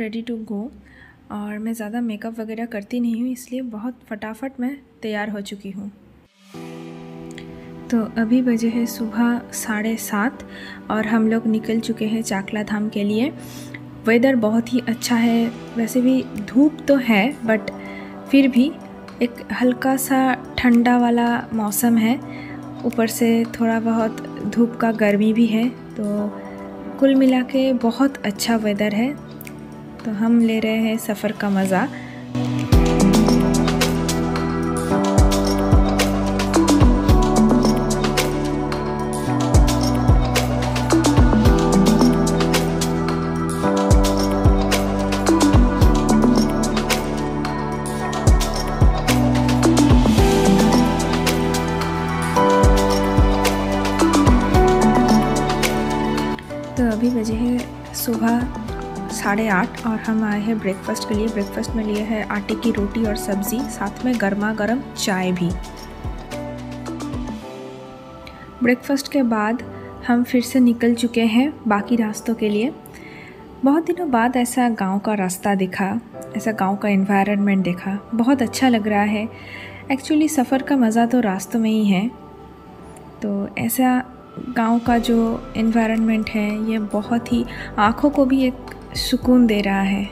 Ready to go. और मैं ज़्यादा मेकअप वगैरह करती नहीं हूँ, इसलिए बहुत फटाफट मैं तैयार हो चुकी हूँ। तो अभी बजे है सुबह 7:30 और हम लोग निकल चुके हैं चाकला धाम के लिए। वेदर बहुत ही अच्छा है, वैसे भी धूप तो है बट फिर भी एक हल्का सा ठंडा वाला मौसम है, ऊपर से थोड़ा बहुत धूप का गर्मी भी है, तो कुल मिला के बहुत अच्छा वेदर है। तो हम ले रहे हैं सफ़र का मज़ा। अभी बजे है सुबह 8:30 और हम आए हैं ब्रेकफास्ट के लिए। ब्रेकफास्ट में लिए है आटे की रोटी और सब्ज़ी, साथ में गर्मा गर्म चाय भी। ब्रेकफास्ट के बाद हम फिर से निकल चुके हैं बाकी रास्तों के लिए। बहुत दिनों बाद ऐसा गांव का रास्ता दिखा, ऐसा गांव का एनवायरनमेंट देखा, बहुत अच्छा लग रहा है। एक्चुअली सफ़र का मज़ा तो रास्तों में ही है, तो ऐसा गांव का जो एनवायरनमेंट है ये बहुत ही आँखों को भी एक सुकून दे रहा है।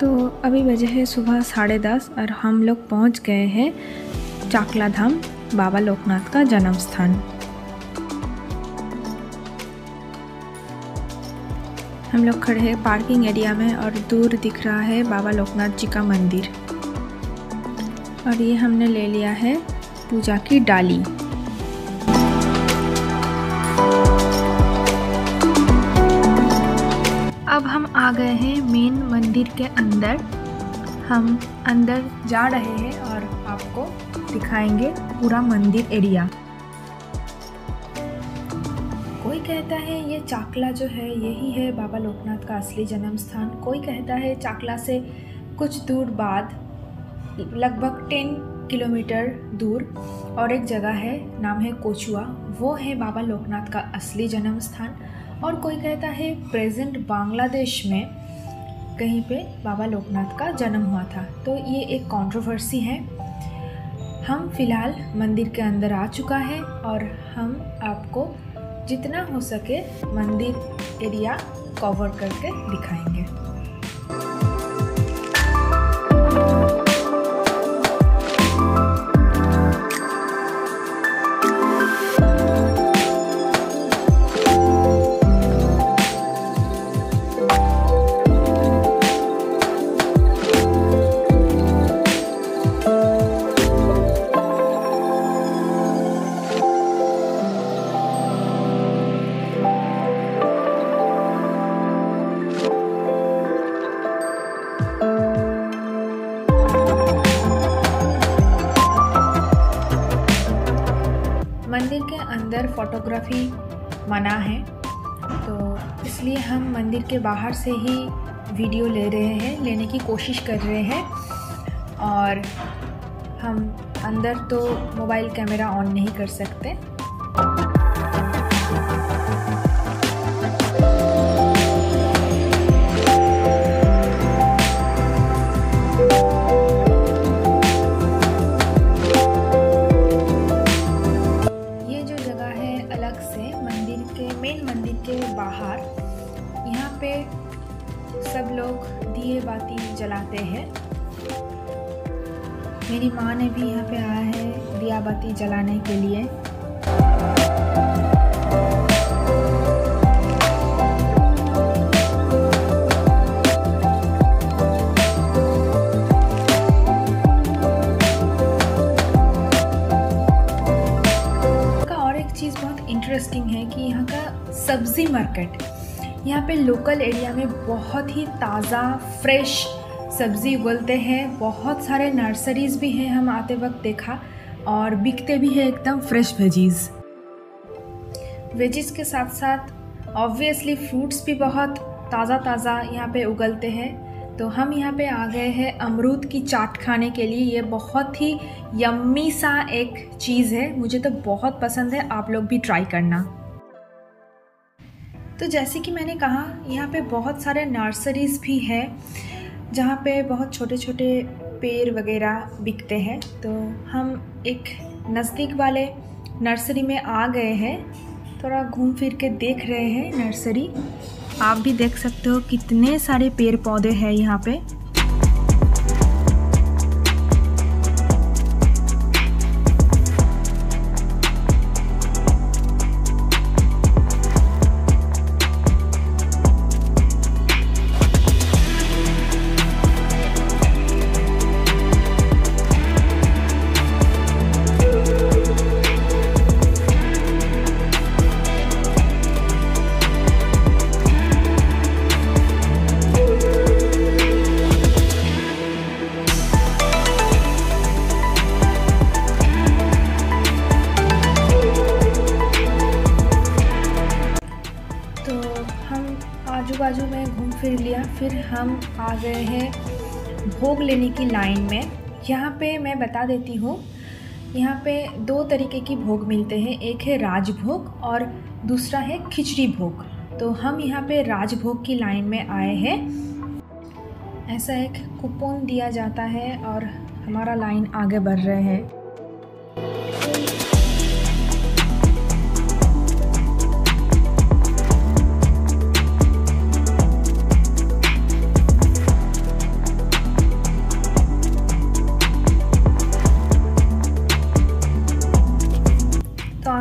तो अभी बजे है सुबह 10:30 और हम लोग पहुंच गए हैं चाकला धाम, बाबा लोकनाथ का जन्म स्थान। हम लोग खड़े हैं पार्किंग एरिया में और दूर दिख रहा है बाबा लोकनाथ जी का मंदिर। और ये हमने ले लिया है पूजा की डाली। अब हम आ गए हैं मेन मंदिर के अंदर। हम अंदर जा रहे हैं और आपको दिखाएंगे पूरा मंदिर एरिया। कोई कहता है ये चाकला जो है यही है बाबा लोकनाथ का असली जन्म स्थान, कोई कहता है चाकला से कुछ दूर बाद लगभग 10 किलोमीटर दूर और एक जगह है, नाम है कचुआ, वो है बाबा लोकनाथ का असली जन्म स्थान। और कोई कहता है प्रेजेंट बांग्लादेश में कहीं पे बाबा लोकनाथ का जन्म हुआ था। तो ये एक कंट्रोवर्सी है। हम फ़िलहाल मंदिर के अंदर आ चुका है और हम आपको जितना हो सके मंदिर एरिया कवर करके दिखाएंगे। मंदिर के अंदर फोटोग्राफी मना है, तो इसलिए हम मंदिर के बाहर से ही वीडियो ले रहे हैं, लेने की कोशिश कर रहे हैं। और हम अंदर तो मोबाइल कैमरा ऑन नहीं कर सकते। सब लोग दिए बाती जलाते हैं। मेरी माँ ने भी यहाँ पे आया है दिया बाती जलाने के लिए। का और एक चीज़ बहुत इंटरेस्टिंग है कि यहाँ का सब्जी मार्केट, यहाँ पे लोकल एरिया में बहुत ही ताज़ा फ्रेश सब्ज़ी उगलते हैं। बहुत सारे नर्सरीज़ भी हैं, हम आते वक्त देखा, और बिकते भी हैं एकदम फ्रेश वेजीज़। वेजीज़ के साथ साथ ऑब्वियसली फ्रूट्स भी बहुत ताज़ा यहाँ पे उगलते हैं। तो हम यहाँ पे आ गए हैं अमरूद की चाट खाने के लिए। ये बहुत ही यम्मी सा एक चीज़ है, मुझे तो बहुत पसंद है, आप लोग भी ट्राई करना। तो जैसे कि मैंने कहा, यहाँ पे बहुत सारे नर्सरीज़ भी हैं जहाँ पे बहुत छोटे छोटे पेड़ वगैरह बिकते हैं। तो हम एक नज़दीक वाले नर्सरी में आ गए हैं, थोड़ा घूम फिर के देख रहे हैं नर्सरी। आप भी देख सकते हो कितने सारे पेड़ पौधे हैं यहाँ पे। बाजू में घूम फिर लिया, फिर हम आ गए हैं भोग लेने की लाइन में। यहाँ पे मैं बता देती हूँ, यहाँ पे दो तरीके की भोग मिलते हैं, एक है राजभोग और दूसरा है खिचड़ी भोग। तो हम यहाँ पे राजभोग की लाइन में आए हैं। ऐसा एक कूपन दिया जाता है और हमारा लाइन आगे बढ़ रहे हैं।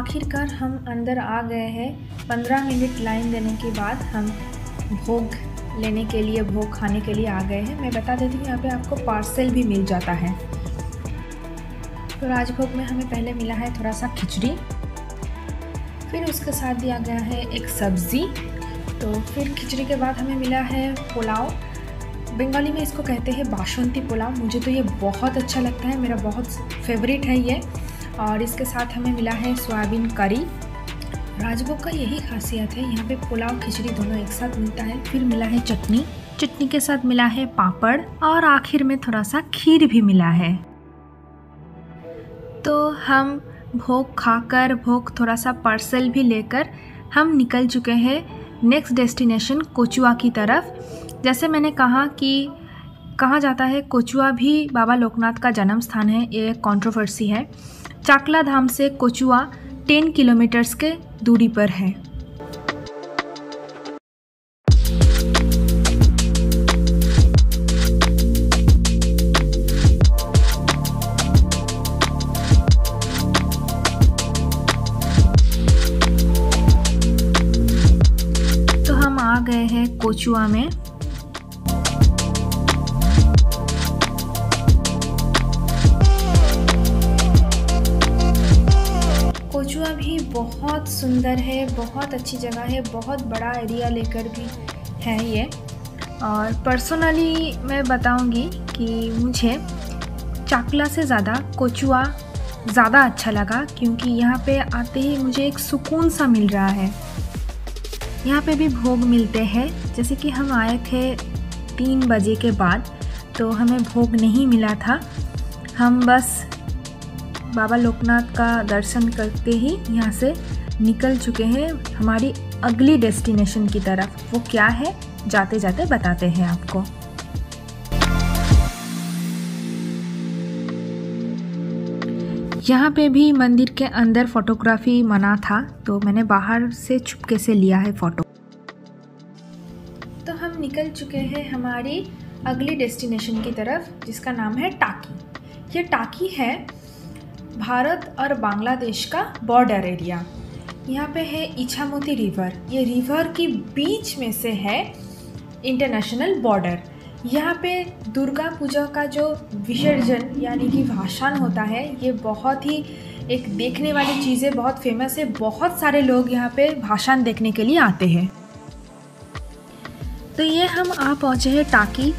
आखिरकार हम अंदर आ गए हैं। 15 मिनट लाइन देने के बाद हम भोग लेने के लिए, भोग खाने के लिए आ गए हैं। मैं बता देती हूँ, यहाँ पे आपको पार्सल भी मिल जाता है। तो राजभोग में हमें पहले मिला है थोड़ा सा खिचड़ी, फिर उसके साथ दिया गया है एक सब्ज़ी। तो फिर खिचड़ी के बाद हमें मिला है पुलाव। बंगाली में इसको कहते हैं बासंती पुलाव। मुझे तो ये बहुत अच्छा लगता है, मेरा बहुत फेवरेट है ये। और इसके साथ हमें मिला है सोयाबीन करी। राजभोग का यही खासियत है, यहाँ पे पुलाव खिचड़ी दोनों एक साथ मिलता है। फिर मिला है चटनी, चटनी के साथ मिला है पापड़ और आखिर में थोड़ा सा खीर भी मिला है। तो हम भोग खाकर, भोग थोड़ा सा पार्सल भी लेकर हम निकल चुके हैं नेक्स्ट डेस्टिनेशन कचुआ की तरफ। जैसे मैंने कहा कि कहा जाता है कचुआ भी बाबा लोकनाथ का जन्म स्थान है, ये कंट्रोवर्सी है। चाकला धाम से कचुआ 10 किलोमीटर्स के दूरी पर है। तो हम आ गए हैं कचुआ में। कचुआ भी बहुत सुंदर है, बहुत अच्छी जगह है, बहुत बड़ा एरिया लेकर भी है ये। और पर्सनली मैं बताऊंगी कि मुझे चाकला से ज़्यादा कचुआ ज़्यादा अच्छा लगा, क्योंकि यहाँ पे आते ही मुझे एक सुकून सा मिल रहा है। यहाँ पे भी भोग मिलते हैं। जैसे कि हम आए थे 3 बजे के बाद, तो हमें भोग नहीं मिला था। हम बस बाबा लोकनाथ का दर्शन करके ही यहाँ से निकल चुके हैं हमारी अगली डेस्टिनेशन की तरफ। वो क्या है, जाते जाते बताते हैं आपको। यहाँ पे भी मंदिर के अंदर फोटोग्राफी मना था, तो मैंने बाहर से छुपके से लिया है फोटो। तो हम निकल चुके हैं हमारी अगली डेस्टिनेशन की तरफ, जिसका नाम है टाकी। ये टाकी है भारत और बांग्लादेश का बॉर्डर एरिया। यहाँ पे है ईछामोती रिवर। ये रिवर के बीच में से है इंटरनेशनल बॉर्डर। यहाँ पे दुर्गा पूजा का जो विसर्जन यानी कि भाषण होता है, ये बहुत ही एक देखने वाली चीज़ है, बहुत फेमस है। बहुत सारे लोग यहाँ पे भाषण देखने के लिए आते हैं। तो ये हम आ पहुँचे हैं टाकी।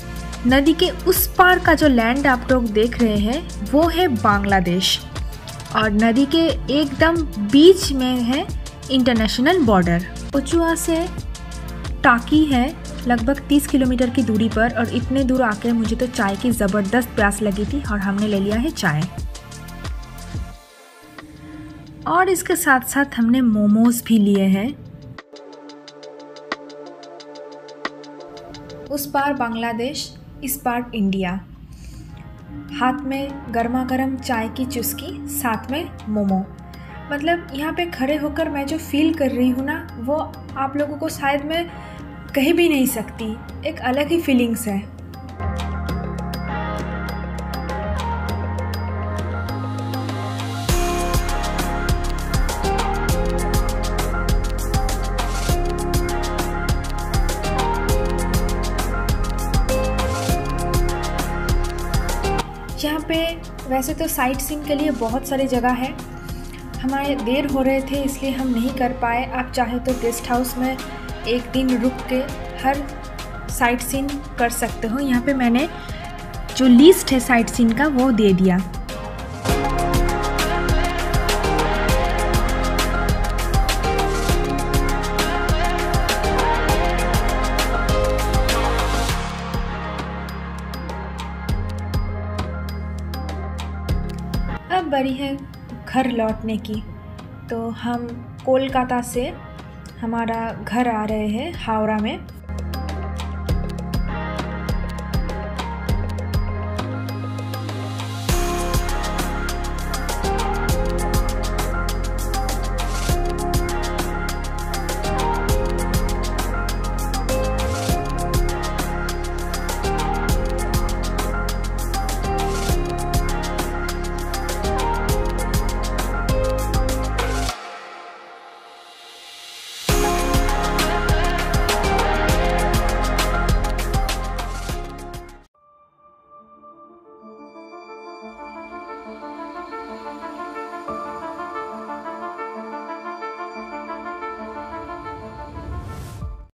नदी के उस पार का जो लैंड आप लोग देख रहे हैं वो है बांग्लादेश, और नदी के एकदम बीच में है इंटरनेशनल बॉर्डर। कचुआ से टाकी है लगभग 30 किलोमीटर की दूरी पर, और इतने दूर आकर मुझे तो चाय की ज़बरदस्त प्यास लगी थी और हमने ले लिया है चाय। और इसके साथ साथ हमने मोमोज भी लिए हैं। उस पार बांग्लादेश, इस पार इंडिया, हाथ में गर्मा गर्म चाय की चुस्की, साथ में मोमो। मतलब यहाँ पे खड़े होकर मैं जो फील कर रही हूँ ना, वो आप लोगों को शायद मैं कहीं भी नहीं सकती। एक अलग ही फीलिंग्स है। यहाँ पे वैसे तो साइट सीइंग के लिए बहुत सारी जगह है, हमारे देर हो रहे थे इसलिए हम नहीं कर पाए। आप चाहे तो गेस्ट हाउस में एक दिन रुक के हर साइट सीन कर सकते हो। यहाँ पे मैंने जो लिस्ट है साइट सीन का वो दे दिया। अब बारी है घर लौटने की, तो हम कोलकाता से हमारा घर आ रहे हैं हावड़ा में।